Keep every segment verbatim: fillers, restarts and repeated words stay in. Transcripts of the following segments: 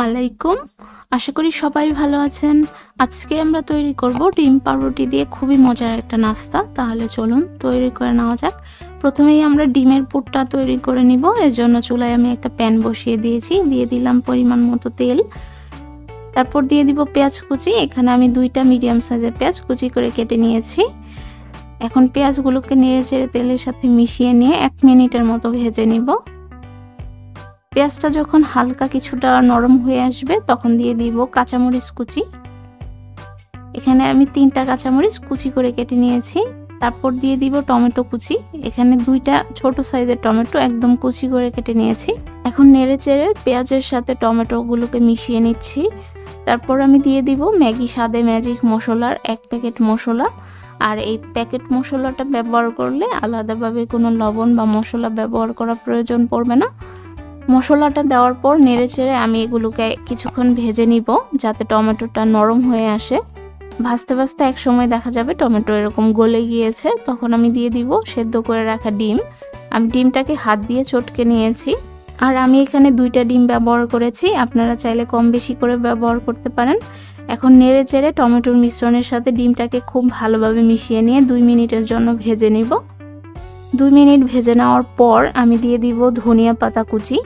आलैकुम, आशा करी सबाई भालो आछेन। आज के आमरा तैरी करब डिम पाउरुटी दिए खूबी मजार एक नास्ता। ताहले चलुन तैरी करे नेওয়া যাক। प्रथमेই आमरा डिमेर पुरटा तैरी करे निब। एर जोन्नो चुलाय आमि एकटा पैन बसिए दिएछि, दिए दिलाम परिमाण मतो तेल, तारपर दिए दिब पेंयाज कुचि। एखाने आमि दुइटा मिडियाम साइजेर पेंयाज कुचि करे केटे निएछि। एखन पेंयाजगुलोके नेड़ेचेड़े तेलेर साथे मिशिए निए एक मिनिटेर मतो भेजे निब। পেঁয়াজটা যখন হালকা কিছুটা নরম হয়ে আসবে তখন দিয়ে দিব কাঁচামরিচ কুচি। এখানে আমি তিনটা কাঁচামরিচ কুচি করে কেটে নিয়েছি। তারপর দিয়ে দিব টমেটো কুচি। এখানে দুইটা ছোট সাইজের টমেটো একদম কুচি করে কেটে নিয়েছি। এখন নেড়েচেড়ে পেঁয়াজের সাথে টমেটোগুলোকে মিশিয়ে নিচ্ছি। তারপর আমি দিয়ে দিব ম্যাগি স্বাদে ম্যাজিক মশলার এক প্যাকেট মশলা। আর এই প্যাকেট মশলাটা ব্যবহার করলে আলাদাভাবে কোনো লবণ বা মশলা ব্যবহার করা প্রয়োজন পড়বে না। মশলাটা দেওয়ার পর নেড়েচেড়ে আমি এগুলোকে কিছুক্ষণ ভেজে নিব যাতে টমেটোটা নরম হয়ে আসে। ভাজতে ভাজতে এক সময় দেখা যাবে টমেটো এরকম গলে গিয়েছে, তখন আমি দিয়ে দিব সেদ্ধ করে রাখা ডিম। আমি ডিমটাকে হাত দিয়ে চটকে নিয়েছি। আর আমি এখানে দুইটা ডিম ব্যবহার করেছি, আপনারা চাইলে কম বেশি করে ব্যবহার করতে পারেন। এখন নেড়েচেড়ে টমেটোর মিশ্রণের সাথে ডিমটাকে খুব ভালোভাবে মিশিয়ে নিয়ে দুই মিনিটের জন্য ভেজে নিব। দুই মিনিট ভেজে নেওয়ার পর আমি দিয়ে দিব ধনিয়া পাতা কুচি।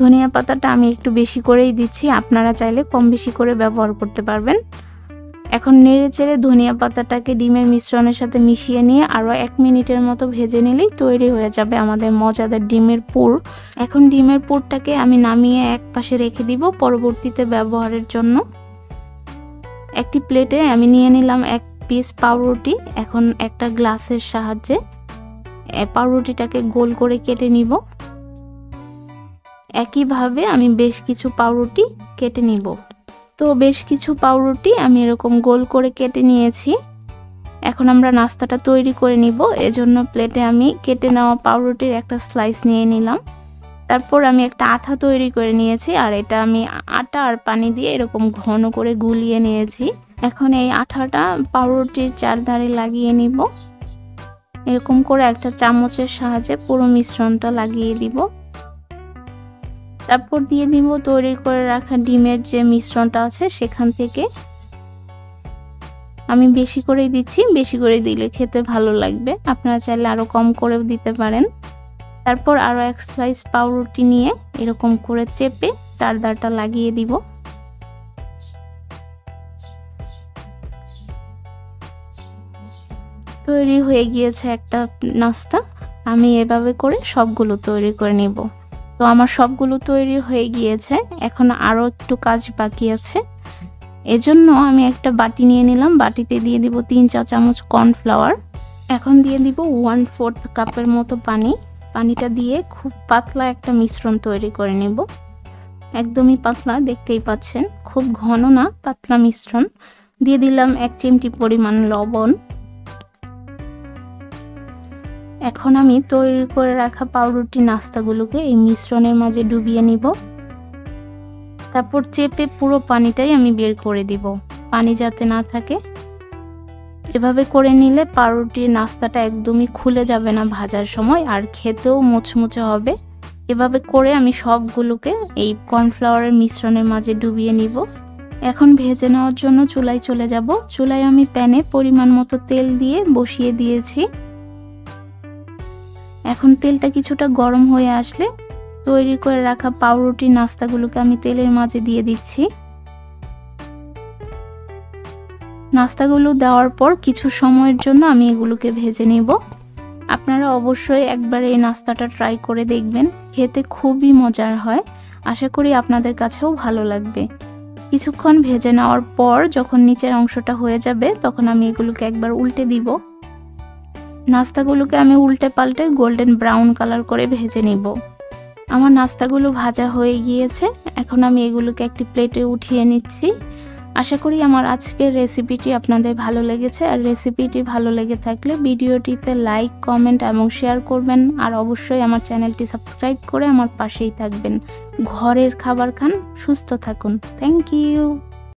ধনিয়া পাতাটা আমি একটু বেশি করেই দিচ্ছি, আপনারা চাইলে কম বেশি করে ব্যবহার করতে পারবেন। এখন নেড়েচেড়ে ধনিয়া পাতাটাকে ডিমের মিশ্রণের সাথে মিশিয়ে নিয়ে আরও এক মিনিটের মতো ভেজে নিলেই তৈরি হয়ে যাবে আমাদের মজাদার ডিমের পুর। এখন ডিমের পুরটাকে আমি নামিয়ে এক পাশে রেখে দিব পরবর্তীতে ব্যবহারের জন্য। একটি প্লেটে আমি নিয়ে নিলাম এক পিস পাউরুটি। এখন একটা গ্লাসের সাহায্যে পাউরুটিটাকে গোল করে কেটে নিব। একইভাবে আমি বেশ কিছু পাউরুটি কেটে নিব। তো বেশ কিছু পাউরুটি আমি এরকম গোল করে কেটে নিয়েছি। এখন আমরা নাস্তাটা তৈরি করে নিব। এজন্য প্লেটে আমি কেটে নেওয়া পাউরুটির একটা স্লাইস নিয়ে নিলাম। তারপর আমি একটা আঠা তৈরি করে নিয়েছি, আর এটা আমি আটা আর পানি দিয়ে এরকম ঘন করে গুলিয়ে নিয়েছি। এখন এই আঠাটা পাউরুটির চারধারে লাগিয়ে নিব। এরকম করে একটা চামচের সাহায্যে পুরো মিশ্রণটা লাগিয়ে দিব। তারপর দিয়ে দিব তৈরি করে রাখা ডিমের যে মিশ্রণটা আছে সেখান থেকে। আমি বেশি করে দিচ্ছি, বেশি করে দিলে খেতে ভালো লাগবে, আপনারা চাইলে আরও কম করেও দিতে পারেন। তারপর আরও এক স্লাইস পাউরুটি নিয়ে এরকম করে চেপে চারধারটা লাগিয়ে দিব। তৈরি হয়ে গিয়েছে একটা নাস্তা। আমি এভাবে করে সবগুলো তৈরি করে নেব। তো আমার সবগুলো তৈরি হয়ে গিয়েছে, এখন আরও একটু কাজ বাকি আছে। এজন্য আমি একটা বাটি নিয়ে নিলাম। বাটিতে দিয়ে দিব তিন চা চামচ কর্নফ্লাওয়ার। এখন দিয়ে দিব ওয়ান ফোর্থ কাপের মতো পানি। পানিটা দিয়ে খুব পাতলা একটা মিশ্রণ তৈরি করে নেব। একদমই পাতলা, দেখতেই পাচ্ছেন, খুব ঘন না, পাতলা মিশ্রণ। দিয়ে দিলাম এক চিমটি পরিমাণ লবণ। এখন আমি তৈরি করে রাখা পাউরুটি নাস্তাগুলোকে এই মিশ্রণের মাঝে ডুবিয়ে নিব। তারপর চেপে পুরো পানিটাই আমি বের করে দিব, পানি যাতে না থাকে। এভাবে করে নিলে পাউরুটির নাস্তাটা একদমই খুলে যাবে না ভাজার সময়, আর খেতেও মুচমুচে হবে। এভাবে করে আমি সবগুলোকে এই কর্নফ্লাওয়ারের মিশ্রণের মাঝে ডুবিয়ে নিব। এখন ভেজে নেওয়ার জন্য চুলায় চলে যাব। চুলায় আমি প্যানে পরিমাণ মতো তেল দিয়ে বসিয়ে দিয়েছি। এখন তেলটা কিছুটা গরম হয়ে আসলে তৈরি করে রাখা পাউরুটি নাস্তাগুলোকে আমি তেলের মাঝে দিয়ে দিচ্ছি। নাস্তাগুলো দেওয়ার পর কিছু সময়ের জন্য আমি এগুলোকে ভেজে নেব। আপনারা অবশ্যই একবার এই নাস্তাটা ট্রাই করে দেখবেন, খেতে খুবই মজার হয়। আশা করি আপনাদের কাছেও ভালো লাগবে। কিছুক্ষণ ভেজে নেওয়ার পর যখন নিচের অংশটা হয়ে যাবে তখন আমি এগুলোকে একবার উল্টে দিব। নাস্তাগুলোকে আমি উল্টে পাল্টে গোল্ডেন ব্রাউন কালার করে ভেজে নিব। আমার নাস্তাগুলো ভাজা হয়ে গিয়েছে। এখন আমি এগুলোকে একটি প্লেটে উঠিয়ে নিচ্ছি। আশা করি আমার আজকের রেসিপিটি আপনাদের ভালো লেগেছে। আর রেসিপিটি ভালো লেগে থাকলে ভিডিওটিতে লাইক, কমেন্ট এবং শেয়ার করবেন। আর অবশ্যই আমার চ্যানেলটি সাবস্ক্রাইব করে আমার পাশেই থাকবেন। ঘরের খাবার খান, সুস্থ থাকুন। Thank you.